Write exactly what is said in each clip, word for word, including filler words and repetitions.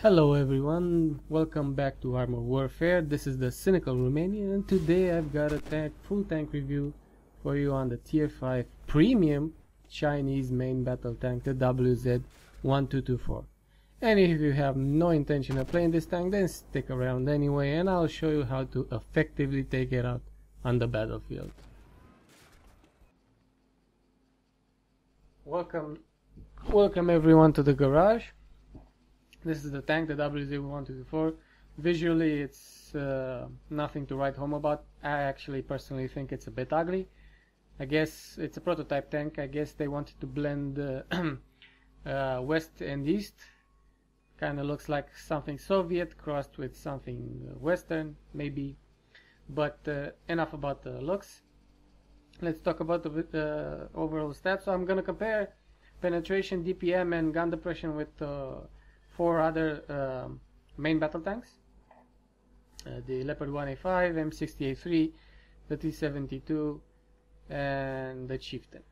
Hello everyone, welcome back to Armored Warfare. This is the Cynical Romanian and today I've got a tank, full tank review for you on the tier five premium Chinese main battle tank, the W Z twelve twenty-four. And if you have no intention of playing this tank, then stick around anyway and I'll show you how to effectively take it out on the battlefield. Welcome, welcome everyone to the garage. This is the tank, the W Z twelve twenty-four. Visually it's uh, nothing to write home about. I actually personally think it's a bit ugly. I guess it's a prototype tank. I guess they wanted to blend uh, uh, west and east. Kind of looks like something Soviet crossed with something western maybe. But uh, enough about the looks. Let's talk about the uh, overall stats. So I'm gonna compare penetration, D P M and gun depression with uh, four other um, main battle tanks, uh, the Leopard one A five, M sixty A three, the T seventy-two and the Chieftain.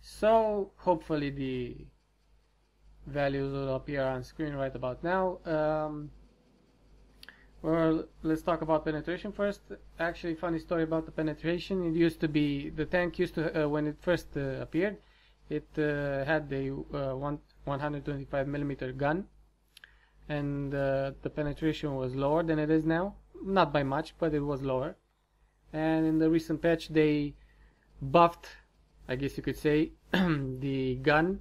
So hopefully the values will appear on screen right about now. Um, well, let's talk about penetration first. Actually, funny story about the penetration. It used to be, the tank used to, uh, when it first uh, appeared, it uh, had the uh, one one hundred twenty-five millimeter gun and uh, the penetration was lower than it is now, not by much, but it was lower. And in the recent patch they buffed, I guess you could say, the gun.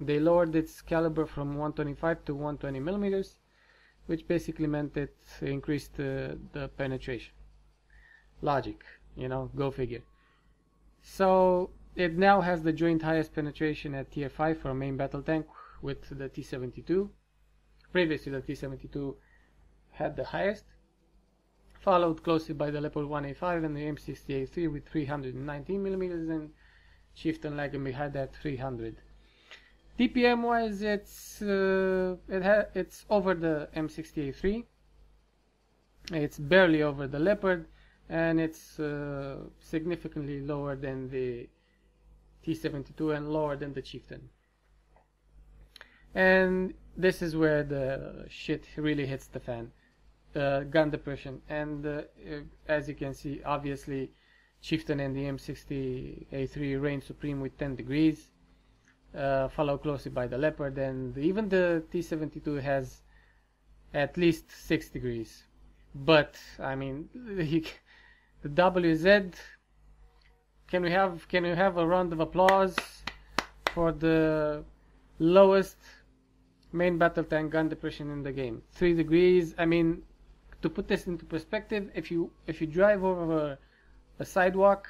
They lowered its caliber from one twenty-five to one twenty millimeters, which basically meant it increased uh, the penetration. Logic, you know, go figure. So it now has the joint highest penetration at tier five for a main battle tank with the T seventy-two. Previously the T seventy-two had the highest, followed closely by the Leopard one A five and the M sixty A three with three hundred nineteen millimeters and Chieftain lagging behind at three hundred. D P M wise it's uh, it ha it's over the M sixty A three, it's barely over the Leopard, and it's uh, significantly lower than the T seventy-two and lower than the Chieftain. And this is where the shit really hits the fan, uh, gun depression. And uh, as you can see, obviously Chieftain and the M sixty A three reign supreme with ten degrees, uh, followed closely by the Leopard, and even the T seventy-two has at least six degrees. But I mean, the, the W Z, Can we have can we have a round of applause for the lowest main battle tank gun depression in the game? Three degrees. I mean, to put this into perspective, if you if you drive over a sidewalk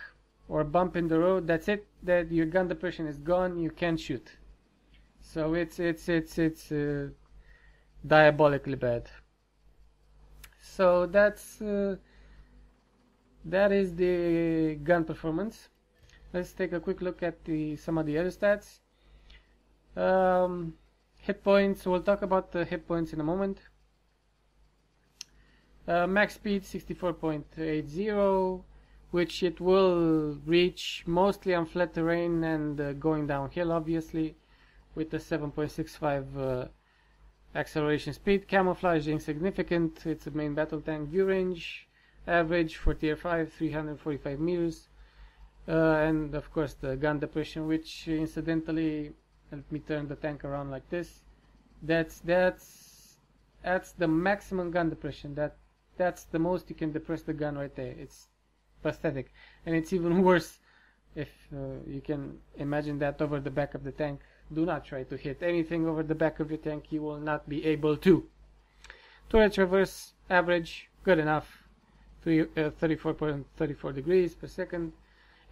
or a bump in the road, that's it. That your gun depression is gone. You can't shoot. So it's it's it's it's uh, diabolically bad. So that's. Uh, That is the gun performance. Let's take a quick look at the, some of the other stats. Um, hit points, we'll talk about the hit points in a moment. Uh, max speed sixty-four point eight zero, which it will reach mostly on flat terrain and uh, going downhill obviously, with the seven point six five uh, acceleration speed. Camouflage insignificant, it's a main battle tank. View range average for tier five, three hundred forty-five meters, uh, and of course the gun depression, which incidentally, let me turn the tank around like this, that's that's that's the maximum gun depression. That that's the most you can depress the gun right there. It's pathetic, and it's even worse if uh, you can imagine that over the back of the tank. Do not try to hit anything over the back of your tank, you will not be able to. Turret traverse average, good enough, thirty-four point three four degrees per second.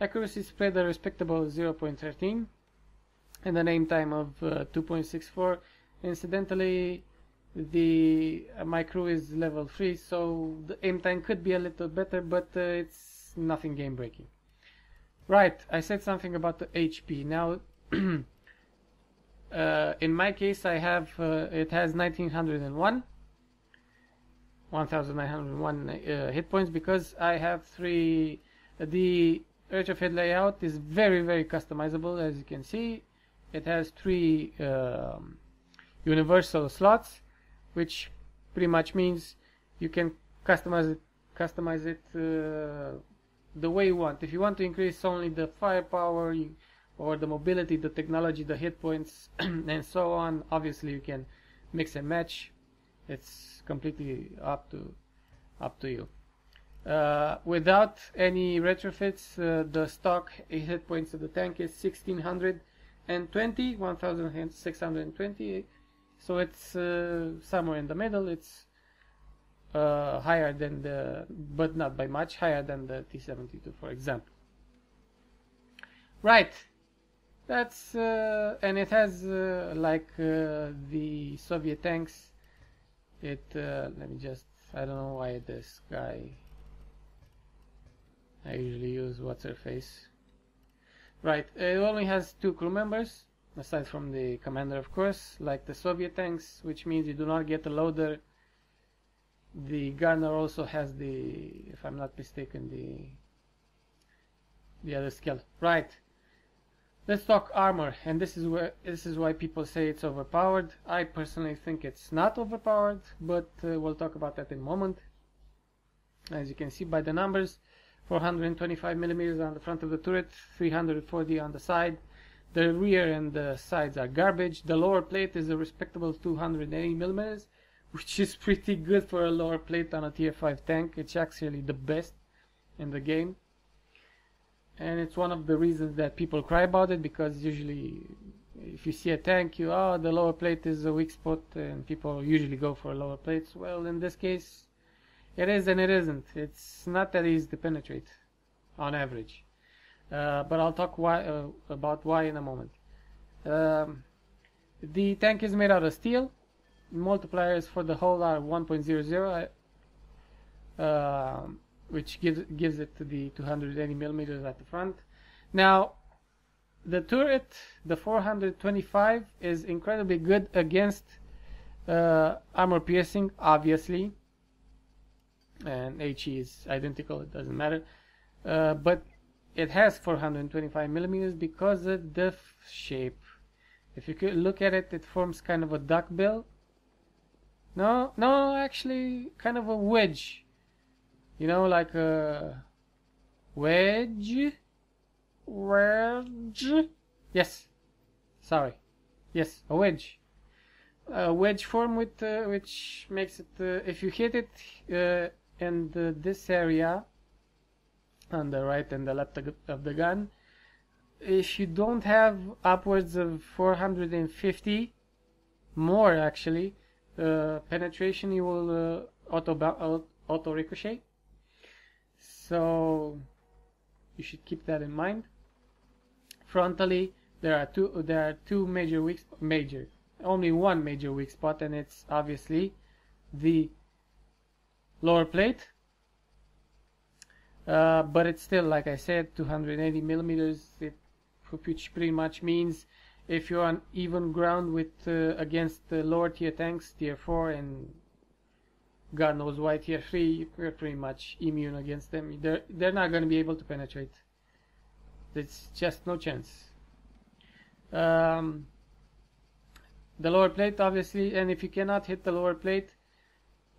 Accuracy spread a respectable zero point one three and an aim time of uh, two point six four. Incidentally, the uh, my crew is level three, so the aim time could be a little better, but uh, it's nothing game breaking. Right, I said something about the H P. Now uh, in my case I have uh, it has nineteen oh one. one thousand nine hundred one uh, hit points because I have three. The Urge of Head layout is very very customizable, as you can see. It has three um, universal slots, which pretty much means you can customize it, customize it uh, the way you want. If you want to increase only the firepower you, or the mobility, the technology, the hit points, and so on, obviously you can mix and match. It's completely up to up to you. Uh, without any retrofits, uh, the stock hit points of the tank is sixteen hundred twenty, one thousand six hundred twenty, so it's uh, somewhere in the middle. It's uh, higher than the, but not by much, higher than the T seventy-two, for example. Right, that's uh, and it has uh, like uh, the Soviet tanks. It uh, let me just, I don't know why this guy. I usually use what's her face. Right, it only has two crew members, aside from the commander, of course, like the Soviet tanks, which means you do not get a loader. The gunner also has the, if I'm not mistaken, the the other skill. Right, let's talk armor, and this is where this is why people say it's overpowered. I personally think it's not overpowered, but uh, we'll talk about that in a moment. As you can see by the numbers, four hundred twenty-five millimeters on the front of the turret, three hundred forty on the side. The rear and the sides are garbage. The lower plate is a respectable two hundred eighty millimeters, which is pretty good for a lower plate on a tier five tank. It's actually the best in the game, and it's one of the reasons that people cry about it, because usually if you see a tank, you oh the lower plate is a weak spot, and people usually go for lower plates. Well, in this case it is and it isn't. It's not that easy to penetrate, on average. Uh, but I'll talk why, uh, about why in a moment. Um, the tank is made out of steel. Multipliers for the hull are one point zero zero, uh, which gives gives it to the two hundred eighty millimeters at the front. Now, the turret, the four hundred twenty-five, is incredibly good against uh, armor piercing, obviously. And HE is identical, it doesn't matter, uh, but it has four hundred twenty-five millimeters because of the shape. If you could look at it, it forms kind of a duckbill. No, no, actually, kind of a wedge. You know, like a wedge, wedge. Yes, sorry, yes, a wedge. A wedge form, with uh, which makes it, uh, if you hit it. Uh, and uh, this area on the right and the left of the gun, if you don't have upwards of four hundred fifty, more actually, uh, penetration, you will uh, auto, auto ricochet, so you should keep that in mind. Frontally, there are two there are two major weak major only one major weak spot, and it's obviously the lower plate, uh, but it's still, like I said, two hundred eighty millimeters, it, which pretty much means if you're on even ground with uh, against the lower tier tanks, tier four and God knows why tier three, you're pretty much immune against them. They're, they're not going to be able to penetrate. It's just no chance. Um, the lower plate, obviously, and if you cannot hit the lower plate,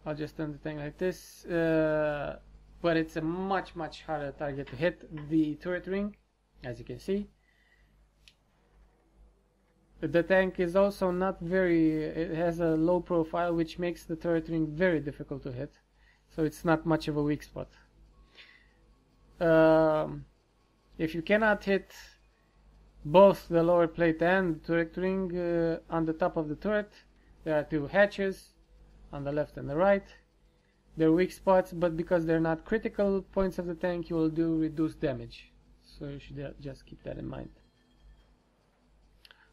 I'll just turn the thing like this, uh, but it's a much much harder target to hit. The turret ring, as you can see, the tank is also not very, it has a low profile, which makes the turret ring very difficult to hit, so it's not much of a weak spot. Um, if you cannot hit both the lower plate and the turret ring, uh, on the top of the turret there are two hatches on the left and the right. They're weak spots, but because they're not critical points of the tank, you will do reduced damage, so you should just keep that in mind.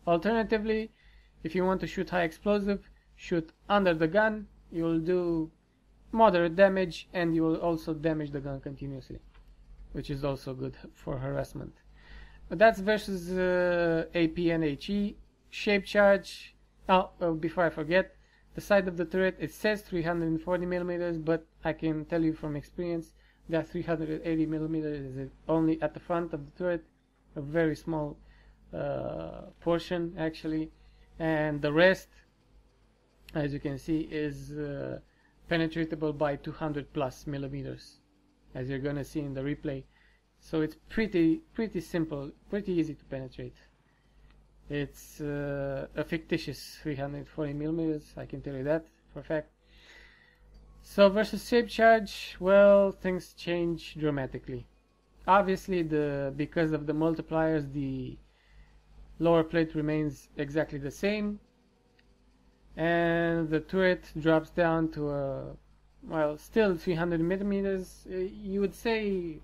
Alternatively, if you want to shoot high explosive, shoot under the gun, you will do moderate damage, and you will also damage the gun continuously, which is also good for harassment. But that's versus uh, A P and HE. Shape charge, oh, uh, before I forget, the side of the turret, it says three hundred forty millimeters, but I can tell you from experience that three hundred eighty millimeters is only at the front of the turret, a very small uh, portion actually, and the rest as you can see, is uh, penetratable by two hundred plus millimeters, as you're gonna see in the replay. So it's pretty pretty simple, pretty easy to penetrate. It's uh, a fictitious three hundred forty millimeters, I can tell you that for a fact. So versus shape charge, well, things change dramatically. Obviously, the because of the multipliers, the lower plate remains exactly the same, and the turret drops down to a, well, still three hundred millimeters. You would say,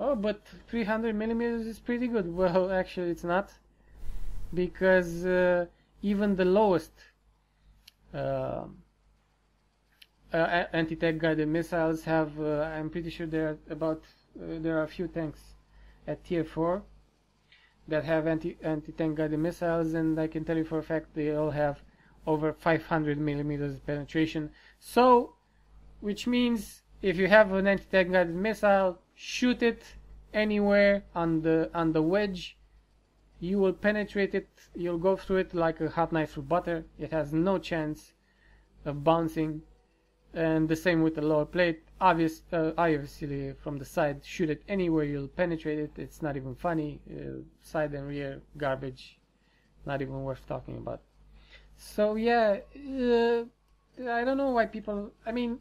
oh, but three hundred millimeters is pretty good. Well, actually, it's not, because uh, even the lowest uh, uh, anti-tank guided missiles have, uh, I'm pretty sure there are about uh, there are a few tanks at tier four that have anti anti-tank guided missiles, and I can tell you for a fact they all have over five hundred millimeters penetration. So, which means if you have an anti-tank guided missile, shoot it anywhere on the on the wedge, you will penetrate it. You'll go through it like a hot knife through butter. It has no chance of bouncing. And the same with the lower plate. Obvious, uh, obviously, from the side, shoot it anywhere, you'll penetrate it. It's not even funny. Uh, side and rear garbage, not even worth talking about. So yeah, uh, I don't know why people. I mean,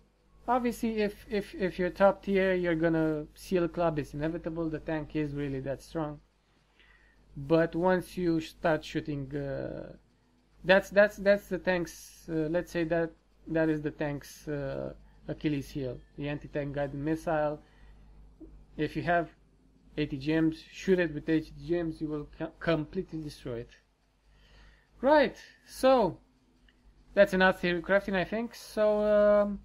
obviously, if if if you're top tier, you're gonna seal club. It's inevitable. The tank is really that strong. But once you start shooting, uh, that's that's that's the tank's. Uh, let's say that that is the tank's uh, Achilles heel, the anti-tank guided missile. If you have A T G Ms, shoot it with A T G Ms. You will com completely destroy it. Right, so that's enough theory crafting, I think. So um,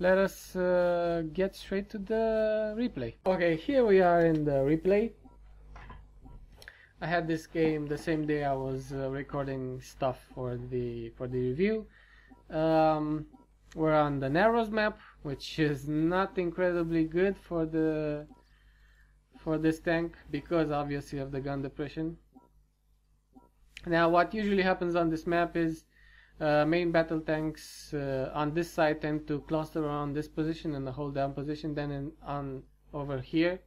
let us uh, get straight to the replay. Okay, here we are in the replay. I had this game the same day I was uh, recording stuff for the for the review. Um, we're on the Narrows map, which is not incredibly good for the for this tank because obviously of the gun depression. Now, what usually happens on this map is uh, main battle tanks uh, on this side tend to cluster around this position and the hold down position. Then in, on over here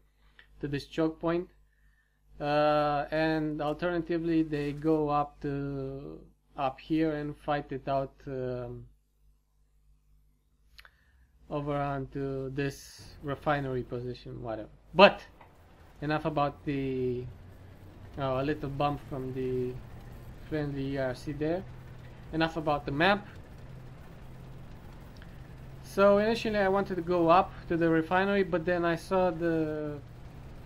to this choke point, uh, and alternatively they go up to up here and fight it out um, over onto this refinery position, whatever. But enough about the oh, a little bump from the friendly E R C there. Enough about the map. So initially I wanted to go up to the refinery, but then I saw the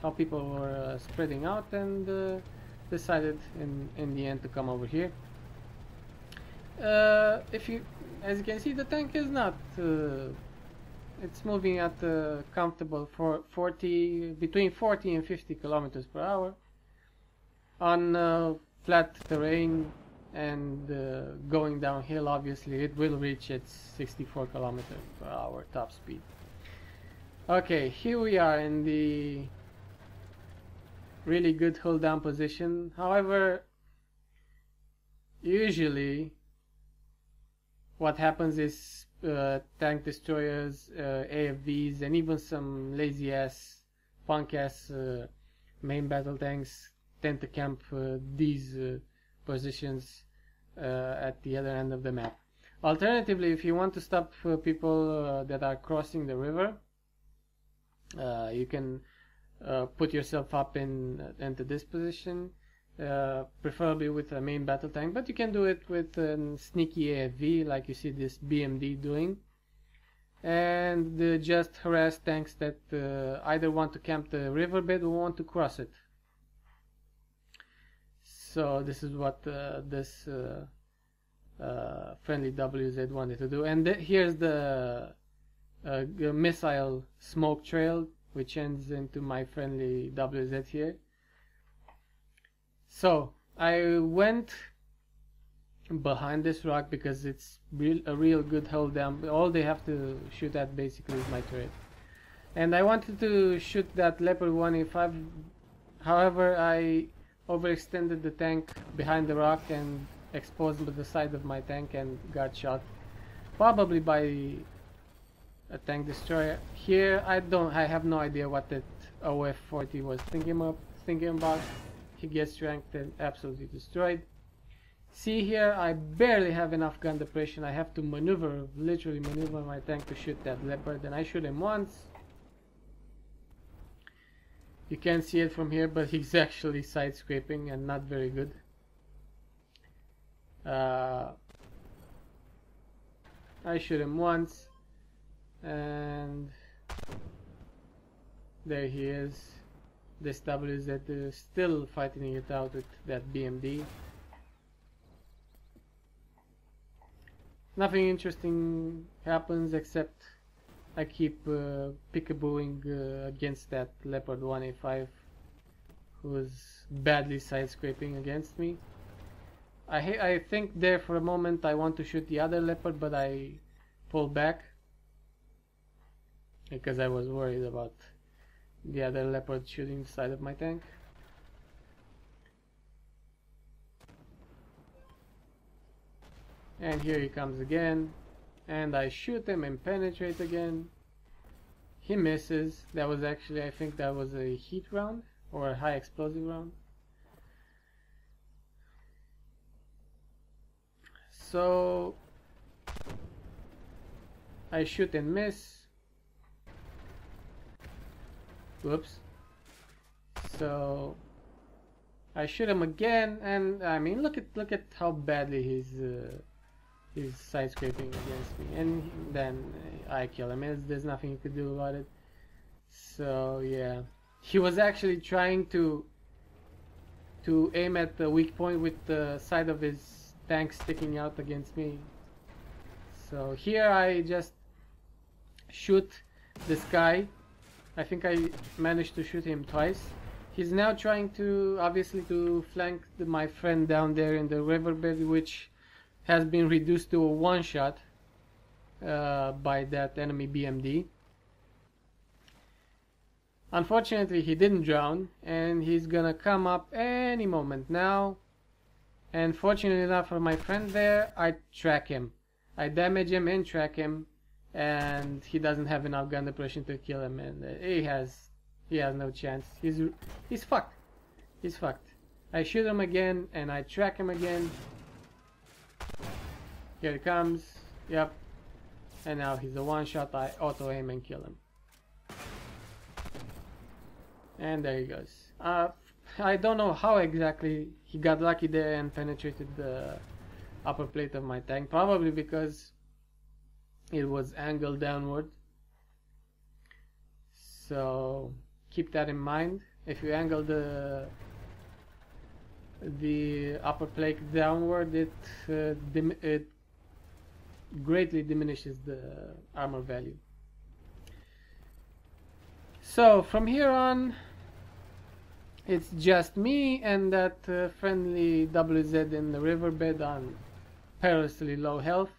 how people were uh, spreading out and uh, decided in in the end to come over here. Uh, if you, as you can see, the tank is not. Uh, it's moving at a comfortable for forty between forty and fifty kilometers per hour on. Uh, flat terrain and uh, going downhill, obviously it will reach its sixty-four kilometers per hour top speed. Okay, here we are in the really good hold down position. However, usually what happens is uh, tank destroyers, uh, A F Vs, and even some lazy ass, punk ass uh, main battle tanks tend to camp uh, these uh, positions uh, at the other end of the map. Alternatively, if you want to stop uh, people uh, that are crossing the river, uh, you can uh, put yourself up in uh, into this position, uh, preferably with a main battle tank, but you can do it with a sneaky A F V like you see this B M D doing, and uh, just harass tanks that uh, either want to camp the riverbed or want to cross it. So this is what uh, this uh, uh, friendly W Z wanted to do. And th here's the uh, missile smoke trail, which ends into my friendly W Z here. So I went behind this rock because it's real, a real good hold down. All they have to shoot at basically is my turret. And I wanted to shoot that Leopard one A five, however I overextended the tank behind the rock and exposed to the side of my tank and got shot, probably by a tank destroyer. Here I don't, I have no idea what that O F forty was thinking up, thinking about. He gets ranked and absolutely destroyed. See here, I barely have enough gun depression. I have to maneuver, literally maneuver my tank to shoot that Leopard, and I shoot him once. You can't see it from here, but he's actually side scraping and not very good. Uh, I shoot him once, and there he is. This W Z is still fighting it out with that B M D. Nothing interesting happens except I keep uh, peekabooing uh, against that Leopard one A five, who's badly side scraping against me. I I think there for a moment I want to shoot the other Leopard, but I pull back because I was worried about the other Leopard shooting the side of my tank. And here he comes again, and I shoot him and penetrate again. He misses. That was actually, I think that was a heat round or a high explosive round. So I shoot and miss. Whoops. So I shoot him again, and I mean, look at look at how badly he's uh, he's side scraping against me, and then I kill him. It's, there's nothing you could do about it. So yeah, he was actually trying to to aim at the weak point with the side of his tank sticking out against me. So here I just shoot this guy. I think I managed to shoot him twice. He's now trying to obviously to flank the, my friend down there in the riverbed, which has been reduced to a one-shot uh, by that enemy B M D. Unfortunately, he didn't drown, and he's gonna come up any moment now. And fortunately enough for my friend there, I track him. I damage him and track him, and he doesn't have enough gun depression to kill him, and he has he has no chance. He's he's fucked. He's fucked. I shoot him again, and I track him again. Here he comes, yep, and now he's a one-shot. I auto-aim and kill him. And there he goes. Uh, I don't know how exactly he got lucky there and penetrated the upper plate of my tank, probably because it was angled downward. So keep that in mind. If you angle the the upper plate downward, it uh, dim it greatly diminishes the armor value. So from here on, it's just me and that uh, friendly W Z in the riverbed on perilously low health.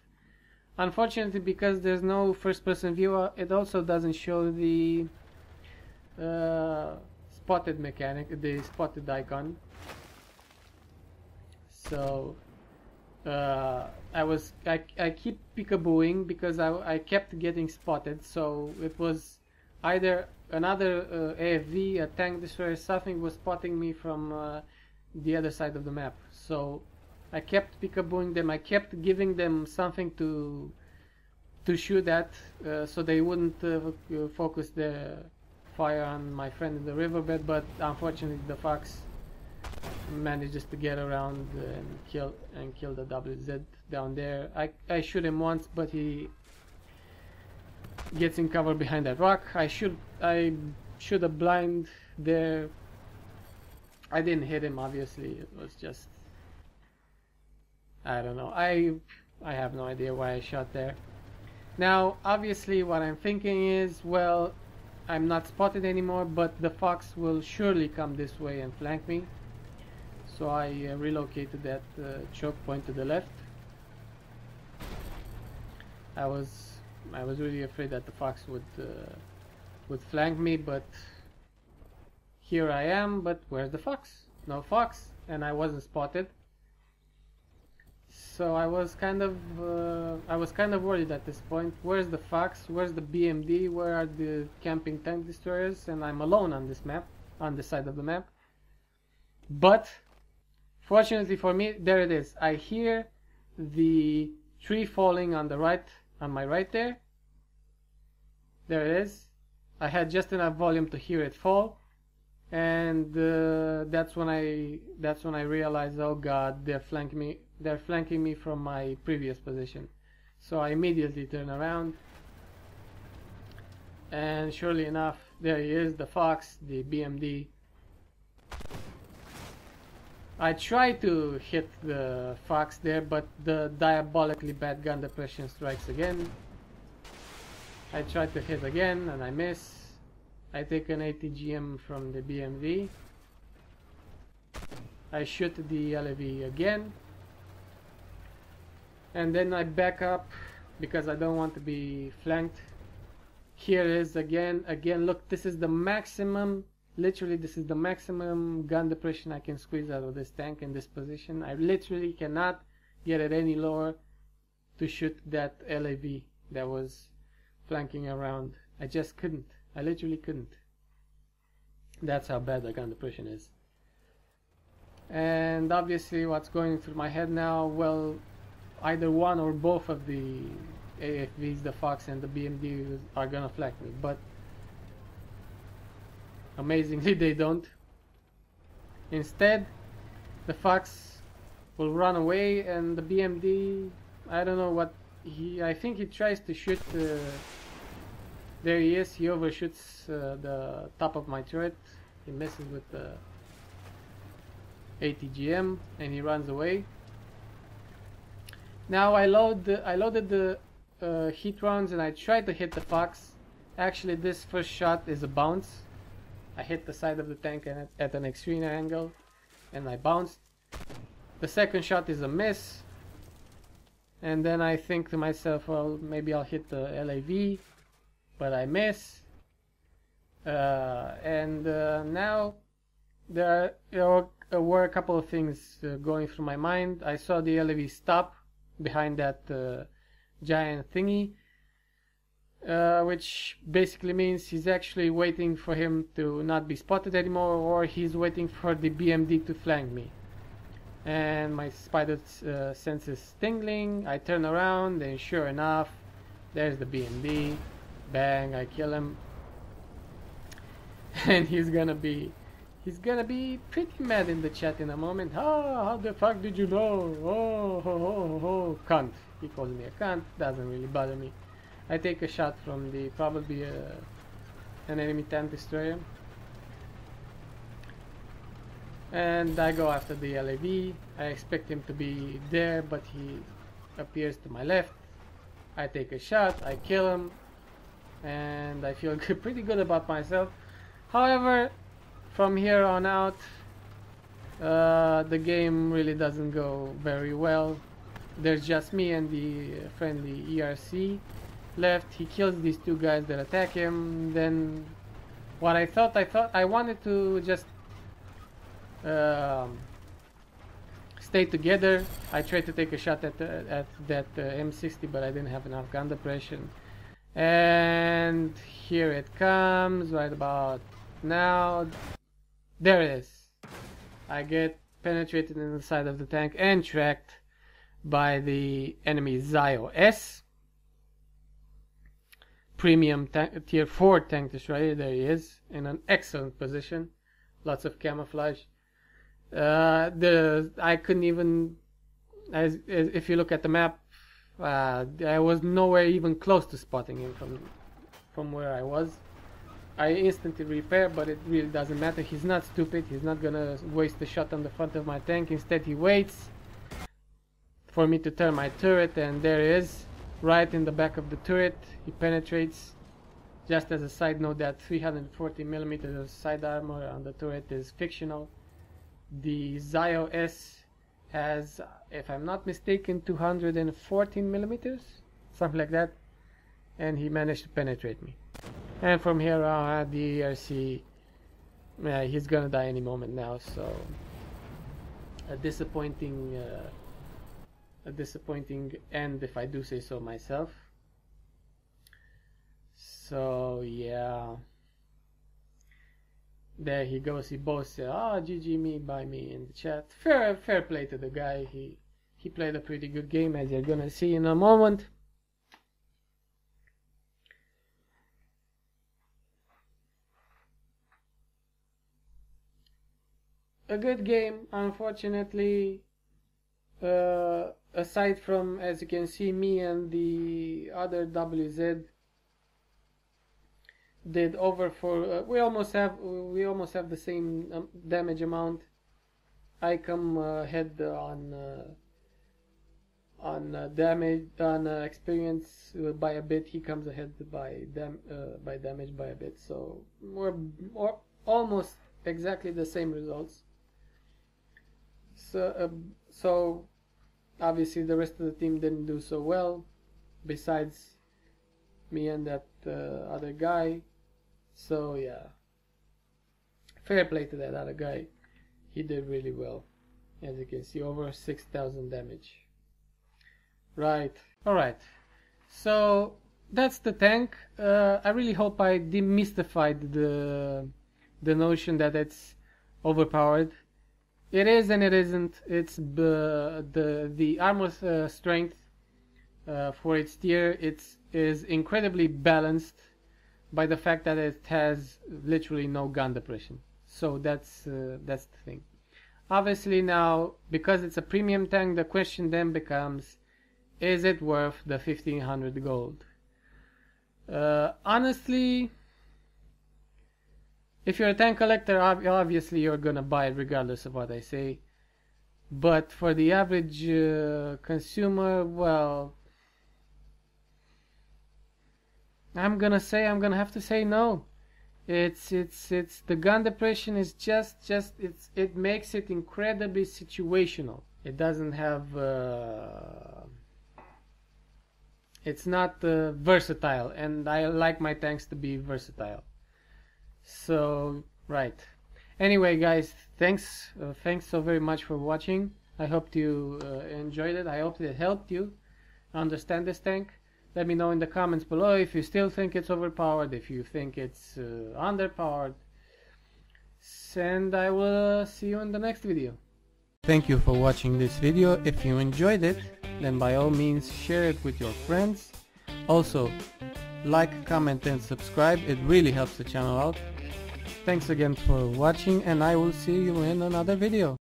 Unfortunately, because there's no first-person view, it also doesn't show the uh, spotted mechanic, the spotted icon. So uh, I was I, I keep peekabooing because I, I kept getting spotted. So it was either another uh, A F V, a tank destroyer, something was spotting me from uh, the other side of the map. So I kept peekabooing them. I kept giving them something to to shoot at, uh, so they wouldn't uh, focus their fire on my friend in the riverbed. But unfortunately, the fox manages to get around and kill and kill the W Z down there. I, I shoot him once, but he gets in cover behind that rock. I shoot I shoot a blind there. I didn't hit him, obviously. It was just, I don't know. I I have no idea why I shot there. Now, obviously, what I'm thinking is, well, I'm not spotted anymore, but the fox will surely come this way and flank me. So I uh, relocated that uh, choke point to the left. I was I was really afraid that the fox would uh, would flank me, but here I am. But where's the fox? No fox, and I wasn't spotted. So I was kind of uh, I was kind of worried at this point. Where's the Fox? Where's the B M D? Where are the camping tank destroyers? And I'm alone on this map, on this side of the map. But fortunately for me, there it is. I hear the tree falling on the right, on my right there. There it is. I had just enough volume to hear it fall, and uh, that's when I that's when I realized, oh God, they're flanking me. They're flanking me from my previous position. So I immediately turn around, and surely enough, there he is, the Fox, the B M D. I tried to hit the Fox there, but the diabolically bad gun depression strikes again. I tried to hit again, and I miss. I take an A T G M from the B M D. I shoot the L A V again. And then I back up because I don't want to be flanked. Here is again, again, look, this is the maximum, literally this is the maximum gun depression I can squeeze out of this tank in this position. I literally cannot get it any lower to shoot that L A V that was flanking around. I just couldn't, I literally couldn't. That's how bad the gun depression is. And obviously what's going through my head now, well, either one or both of the A F Vs, the Fox and the B M D, are gonna flank me, but amazingly they don't. Instead, the Fox will run away, and the B M D, I don't know what he, I think he tries to shoot, uh, there he is, he overshoots uh, the top of my turret, he messes with the A T G M and he runs away. Now I load the, I loaded the uh, heat rounds, and I tried to hit the Fox. Actually, this first shot is a bounce. I hit the side of the tank and at, at an extreme angle, and I bounced. The second shot is a miss, and then I think to myself, well, maybe I'll hit the L A V, but I miss. Uh, and uh, now there are, there were a couple of things uh, going through my mind. I saw the L A V stop behind that uh, giant thingy, uh, which basically means he's actually waiting for him to not be spotted anymore, or he's waiting for the B M D to flank me. And my spider uh, sense is tingling. I turn around, and sure enough, there's the B M D. Bang! I kill him, and he's gonna be, he's gonna be pretty mad in the chat in a moment. Oh, how the fuck did you know? Oh, ho, ho, ho, cunt. He calls me a cunt. Doesn't really bother me. I take a shot from the probably uh, an enemy tank destroyer, and I go after the L A V. I expect him to be there, but he appears to my left. I take a shot. I kill him, and I feel pretty good about myself. However, from here on out, uh, the game really doesn't go very well. There's just me and the friendly E R C left. He kills these two guys that attack him. Then, what I thought, I thought I wanted to just uh, stay together. I tried to take a shot at, at that uh, M sixty, but I didn't have enough gun depression. And here it comes, right about now. There it is. I get penetrated in the side of the tank and tracked by the enemy Zio S. Premium tank, tier four tank destroyer. There he is, in an excellent position. Lots of camouflage. Uh, the I couldn't even... As, as if you look at the map, uh, I was nowhere even close to spotting him from, from where I was. I instantly repair, but it really doesn't matter. He's not stupid. He's not gonna waste a shot on the front of my tank. Instead, he waits for me to turn my turret, and there he is, right in the back of the turret. He penetrates. Just as a side note, that three hundred forty millimeters of side armor on the turret is fictional. The Zio S has, if I'm not mistaken, two hundred fourteen millimeters, something like that, and he managed to penetrate me. And from here on, the E R C, uh, he's gonna die any moment now, so a disappointing uh, a disappointing end, if I do say so myself. So yeah, there he goes. He both said, "Ah, oh, G G me by me" in the chat. Fair, fair play to the guy. He he played a pretty good game, as you're gonna see in a moment. A good game, unfortunately. Uh, aside from, as you can see, me and the other W Z did over for. Uh, we almost have we almost have the same um, damage amount. I come uh, ahead on uh, on uh, damage on uh, experience by a bit. He comes ahead by dam uh, by damage by a bit. So we're or almost exactly the same results. So, uh, so obviously the rest of the team didn't do so well, besides me and that uh, other guy. So yeah, fair play to that other guy. He did really well, as you can see, over six thousand damage. Right. Alright, so that's the tank. Uh, I really hope I demystified the the notion that it's overpowered. It is and it isn't. It's the the armor uh, strength uh, for its tier. It's is incredibly balanced by the fact that it has literally no gun depression. So that's uh, that's the thing. Obviously now, because it's a premium tank, the question then becomes: is it worth the fifteen hundred gold? Uh, honestly, if you're a tank collector, obviously you're gonna buy it regardless of what I say. But for the average uh, consumer, well, I'm gonna say I'm gonna have to say no. It's it's it's the gun depression is just just it's it makes it incredibly situational. It doesn't have uh, it's not uh, versatile, and I like my tanks to be versatile. So right, anyway guys, thanks uh, thanks so very much for watching. I hope you uh, enjoyed it. I hope it helped you understand this tank. Let me know in the comments below if you still think it's overpowered, if you think it's uh, underpowered, and I will uh, see you in the next video. Thank you for watching this video. If you enjoyed it, then by all means share it with your friends. Also like, comment and subscribe. It really helps the channel out. Thanks again for watching, and I will see you in another video.